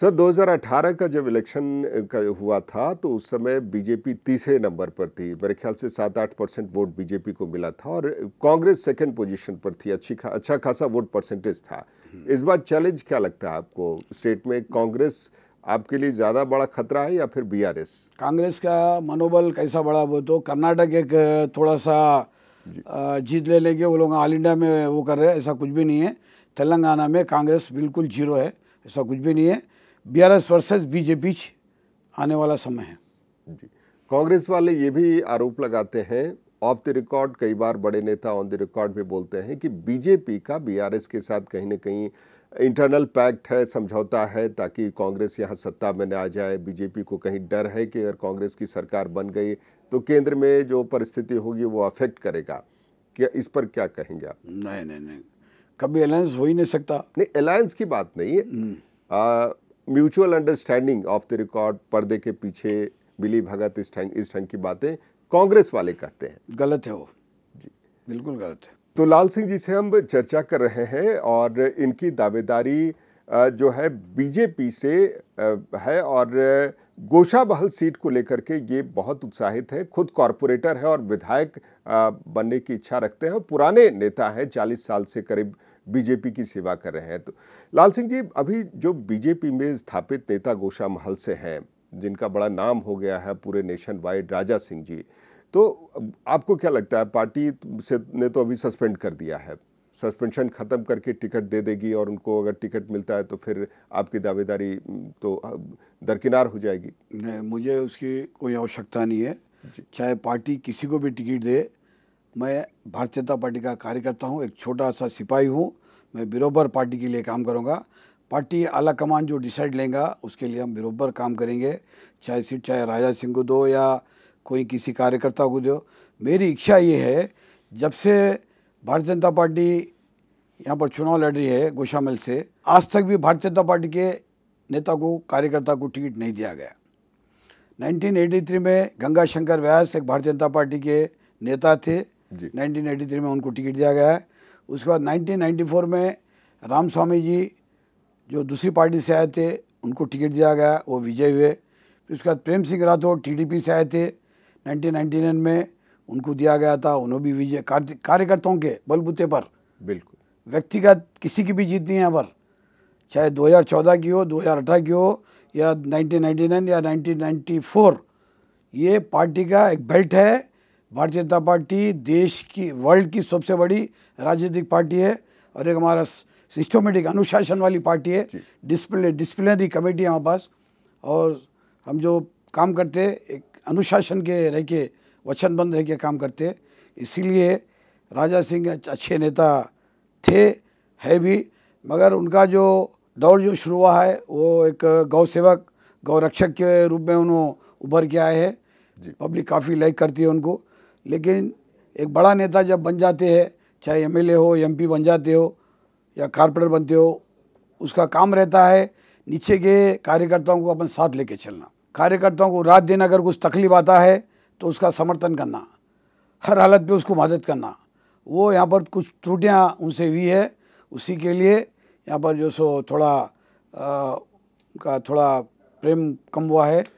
Sir 2018 का जब election का हुआ था तो उस समय बीजेपी तीसरे नंबर पर थी, मेरे ख्याल से 7-8% वोट बीजेपी को मिला था और कांग्रेस सेकंड पोजीशन पर थी, अच्छा खासा वोट परसेंटेज था। इस बार चैलेंज क्या लगता है आपको स्टेट में? कांग्रेस आपके लिए ज़्यादा बड़ा खतरा है या फिर बीआरएस? कांग्रेस का मनोबल कैसा बड़ा वो तो कर्नाटक एक थोड़ा सा जीत लेने के वो लोग ऑल इंडिया में वो कर रहे हैं, ऐसा कुछ भी नहीं है। तेलंगाना में कांग्रेस बिल्कुल जीरो है, ऐसा कुछ भी नहीं है। बीआरएस वर्सेस बीजेपी आने वाला समय है जी। कांग्रेस वाले ये भी आरोप लगाते हैं ऑफ द रिकॉर्ड, कई बार बड़े नेता ऑन द रिकॉर्ड भी बोलते हैं कि बीजेपी का बीआरएस के साथ कहीं ना कहीं इंटरनल पैक्ट है, समझौता है, ताकि कांग्रेस यहाँ सत्ता में न आ जाए। बीजेपी को कहीं डर है कि अगर कांग्रेस की सरकार बन गई तो केंद्र में जो परिस्थिति होगी वो अफेक्ट करेगा। क्या इस पर क्या कहेंगे आप? नहीं नहीं नहीं, कभी अलायंस हो ही नहीं सकता। नहीं, अलायंस की बात नहीं है, mutual understanding off the record, पर्दे के पीछे मिली भगत, इस ढंग की बातें कांग्रेस वाले कहते हैं। गलत है वो जी, बिल्कुल गलत है। तो लाल सिंह जी से हम चर्चा कर रहे हैं और इनकी दावेदारी जो है बीजेपी से है और गोशा महल सीट को लेकर के ये बहुत उत्साहित है, खुद कॉरपोरेटर है और विधायक बनने की इच्छा रखते हैं, पुराने नेता हैं, 40 साल से करीब बीजेपी की सेवा कर रहे हैं। तो लाल सिंह जी, अभी जो बीजेपी में स्थापित नेता गोशा महल से हैं, जिनका बड़ा नाम हो गया है पूरे नेशन वाइड, राजा सिंह जी, तो आपको क्या लगता है पार्टी से ने तो अभी सस्पेंड कर दिया है, सस्पेंशन ख़त्म करके टिकट दे देगी और उनको अगर टिकट मिलता है तो फिर आपकी दावेदारी तो दरकिनार हो जाएगी? नहीं, मुझे उसकी कोई आवश्यकता नहीं है। चाहे पार्टी किसी को भी टिकट दे, मैं भारतीय जनता पार्टी का कार्यकर्ता हूँ, एक छोटा सा सिपाही हूँ, मैं बराबर पार्टी के लिए काम करूँगा। पार्टी आला कमान जो डिसाइड लेंगे उसके लिए हम बराबर काम करेंगे, चाहे सीट चाहे राजा सिंह को दो या कोई किसी कार्यकर्ता को दो। मेरी इच्छा ये है, जब से भारतीय जनता पार्टी यहाँ पर चुनाव लड़ रही है गोशा महल से, आज तक भी भारतीय जनता पार्टी के नेता को कार्यकर्ता को टिकट नहीं दिया गया। 1983 में गंगा शंकर व्यास एक भारतीय जनता पार्टी के नेता थे, 1983 में उनको टिकट दिया गया है। उसके बाद 1994 में रामस्वामी जी जो दूसरी पार्टी से आए थे उनको टिकट दिया गया, वो विजय हुए। फिर उसके बाद प्रेम सिंह राठौड़ टीडीपी से आए थे, 1999 में उनको दिया गया था, उन्होंने भी विजय। कार्यकर्ताओं के बलबूते पर, बिल्कुल व्यक्तिगत किसी की भी जीत नहीं है यहाँ पर, चाहे 2014 की हो, 2018 की हो या 1999 या 1994। ये पार्टी का एक बेल्ट है। भारतीय जनता पार्टी देश की, वर्ल्ड की सबसे बड़ी राजनीतिक पार्टी है और एक हमारा सिस्टमेटिक अनुशासन वाली पार्टी है। डिसिप्लिनरी कमेटी है हमारे पास और हम जो काम करते हैं एक अनुशासन के रह के, वचनबंद रह के काम करते। इसीलिए राजा सिंह अच्छे नेता थे, है भी, मगर उनका जो दौर जो शुरू हुआ है वो एक गौ सेवक, गौ रक्षक के रूप में उन्होंने उभर के आए हैं, पब्लिक काफ़ी लाइक करती है उनको। लेकिन एक बड़ा नेता जब बन जाते हैं, चाहे एमएलए हो, एमपी बन जाते हो या कॉर्पोरेटर बनते हो, उसका काम रहता है नीचे के कार्यकर्ताओं को अपन साथ लेके चलना, कार्यकर्ताओं को रात दिन अगर कुछ तकलीफ आता है तो उसका समर्थन करना, हर हालत पे उसको मदद करना। वो यहाँ पर कुछ त्रुटियाँ उनसे हुई है, उसी के लिए यहाँ पर जो सो थोड़ा उनका थोड़ा प्रेम कम हुआ है।